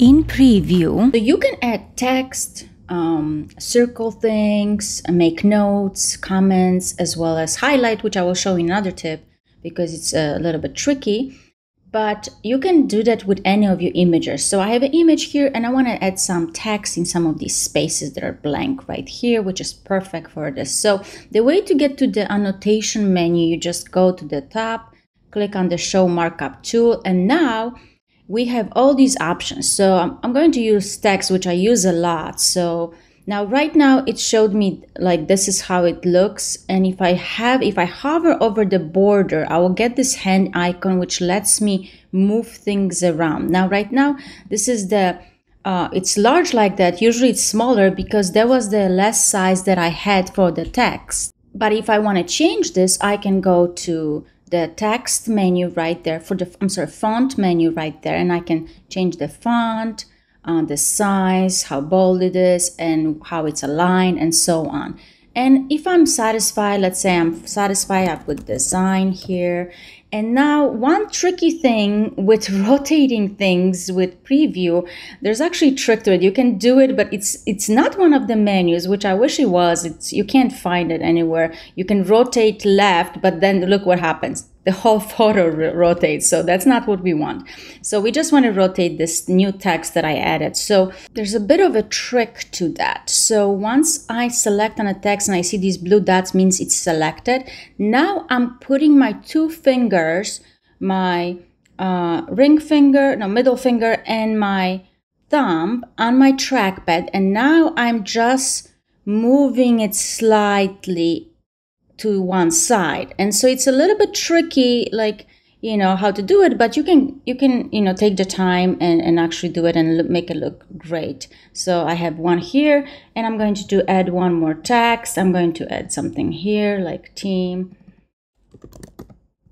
in Preview. So you can add text, circle things, make notes, comments, as well as highlight, which I will show in another tip because it's a little bit tricky. But you can do that with any of your images. So I have an image here and I want to add some text in some of these spaces that are blank right here, which is perfect for this. So the way to get to the annotation menu, you just go to the top, click on the Show Markup tool, and now we have all these options. So I'm going to use text, which I use a lot. So now right now it showed me like this is how it looks, and if I hover over the border, I will get this hand icon which lets me move things around. Now right now this is the it's large like that. Usually it's smaller because that was the less size that I had for the text. But if I want to change this, I can go to the text menu right there for the font menu right there, and I can change the font, the size, how bold it is, and how it's aligned, and so on. And if I'm satisfied, let's say I'm satisfied, I put design here. And now one tricky thing with rotating things with Preview, there's actually a trick to it. You can do it, but it's not one of the menus, which I wish it was. You can't find it anywhere. You can rotate left, but then look what happens. The whole photo rotates, so that's not what we want. So we just want to rotate this new text that I added. So there's a bit of a trick to that. So once I select on a text and I see these blue dots, means it's selected. Now I'm putting my two fingers, my middle finger and my thumb on my trackpad, and now I'm just moving it slightly to one side. And so it's a little bit tricky, like, you know, how to do it, but you can you know, take the time and actually do it and make it look great. So I have one here, and I'm going to add one more text. I'm going to add something here like team,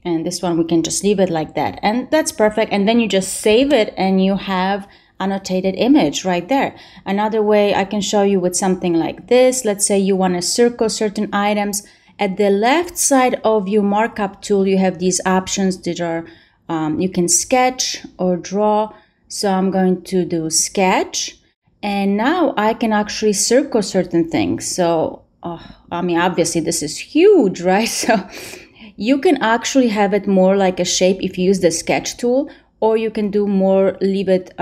and this one we can just leave it like that, and that's perfect. And then you just save it and you have annotated image right there. Another way I can show you with something like this, let's say you want to circle certain items. At the left side of your markup tool, you have these options that are, you can sketch or draw. So I'm going to do sketch, and now I can actually circle certain things. So, I mean, obviously this is huge, right? So you can actually have it more like a shape if you use the sketch tool, or you can do more, leave it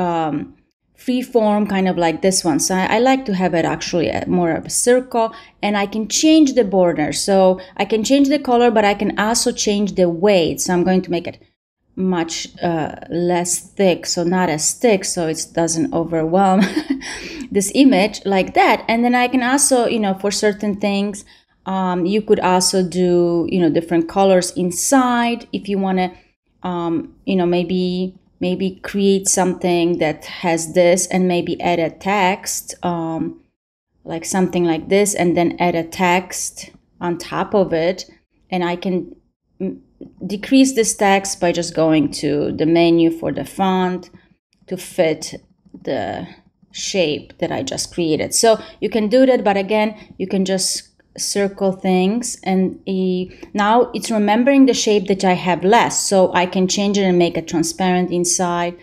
free form, kind of like this one. So I like to have it actually more of a circle, and I can change the border. So I can change the color, but I can also change the weight. So I'm going to make it much less thick, so not as thick, so it doesn't overwhelm this image like that. And then I can also, you know, for certain things, you could also do, you know, different colors inside if you want to, you know, maybe create something that has this, and maybe add a text, like something like this, and then add a text on top of it. And I can decrease this text by just going to the menu for the font to fit the shape that I just created. So you can do that, but again, you can just circle things, and now it's remembering the shape that I have left, so I can change it and make it transparent inside,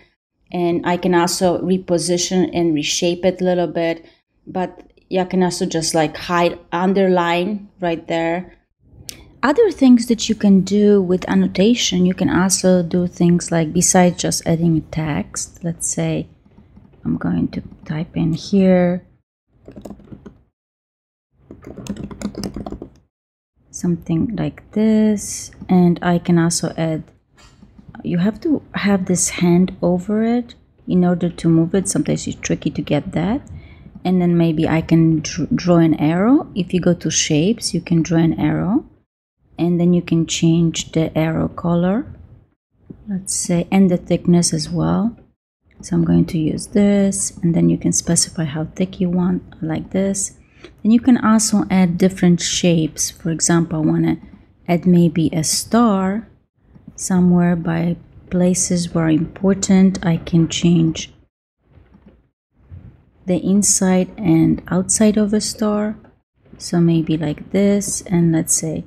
and I can also reposition and reshape it a little bit. But you can also just like hide, underline right there. Other things that you can do with annotation, you can also do things like, besides just adding text, let's say I'm going to type in here something like this, and I can also add, you have to have this hand over it in order to move it. Sometimes it's tricky to get that. And then maybe I can draw an arrow. If you go to shapes, you can draw an arrow, and then you can change the arrow color, let's say, and the thickness as well. So I'm going to use this, and then you can specify how thick you want, like this. And you can also add different shapes. For example, I want to add maybe a star somewhere by places where important. I can change the inside and outside of a star. So maybe like this, and let's say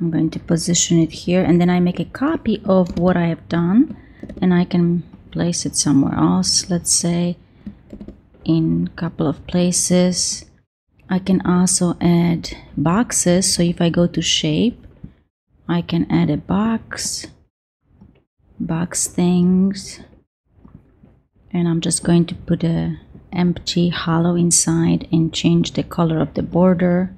I'm going to position it here, and then I make a copy of what I have done, and I can place it somewhere else, let's say in a couple of places. I can also add boxes, so if I go to shape, I can add a box, box things, and I'm just going to put a empty hollow inside and change the color of the border.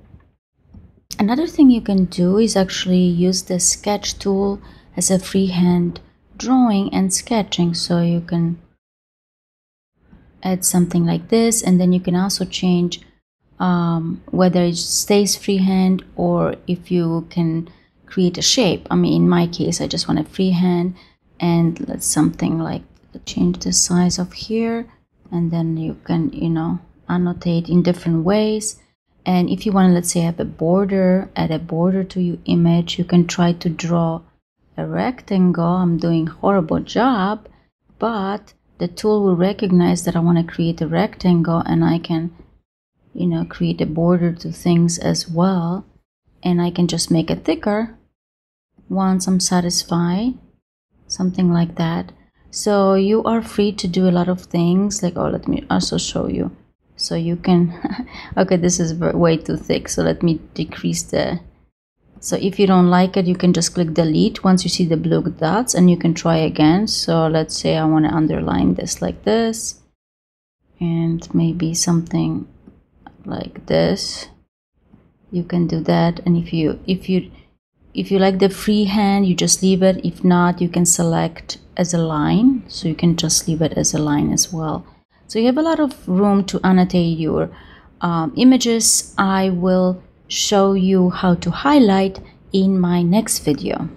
Another thing you can do is actually use the sketch tool as a freehand drawing and sketching, so you can add something like this, and then you can also change whether it stays freehand or if you can create a shape. I mean, in my case I just want a freehand, and let's something like change the size of here, and then you can, you know, annotate in different ways. And if you want to, let's say, have a border, add a border to your image, you can try to draw a rectangle. I'm doing a horrible job, but the tool will recognize that I want to create a rectangle, and I can, you know, create a border to things as well, and I can just make it thicker once I'm satisfied, something like that. So you are free to do a lot of things, like, oh, let me also show you. So you can, okay, this is way too thick, so let me decrease the, so if you don't like it, you can just click delete once you see the blue dots, and you can try again. So let's say I want to underline this like this, and maybe something like this. You can do that, and if you like the freehand, you just leave it. If not, you can select as a line, so you can just leave it as a line as well. So you have a lot of room to annotate your images. I will show you how to highlight in my next video.